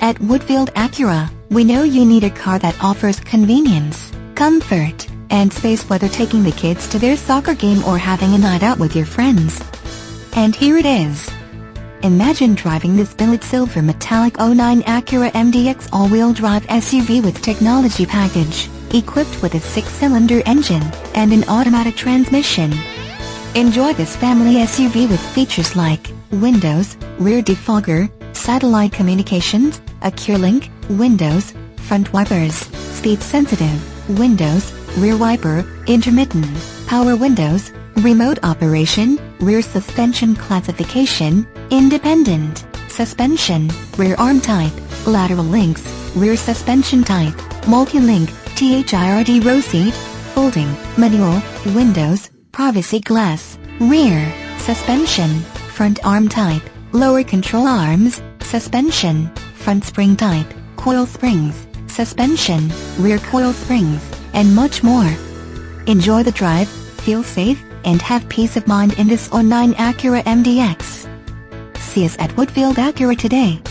At Woodfield Acura, we know you need a car that offers convenience, comfort, and space, whether taking the kids to their soccer game or having a night out with your friends. And here it is. Imagine driving this Billet Silver Metallic 09 Acura MDX all-wheel drive SUV with technology package, equipped with a 6-cylinder engine and an automatic transmission. Enjoy this family SUV with features like windows, rear defogger, satellite communications, AcuraLink, windows, front wipers, speed-sensitive, windows, rear wiper, intermittent, power windows, remote operation, rear suspension classification, independent, suspension, rear arm type, lateral links, rear suspension type, multi-link, THIRD row seat, folding, manual, windows, privacy glass, rear, suspension, front arm type, lower control arms, suspension, front spring type, coil springs, suspension, rear coil springs, and much more. Enjoy the drive, feel safe, and have peace of mind in this 09 Acura MDX. See us at Woodfield Acura today.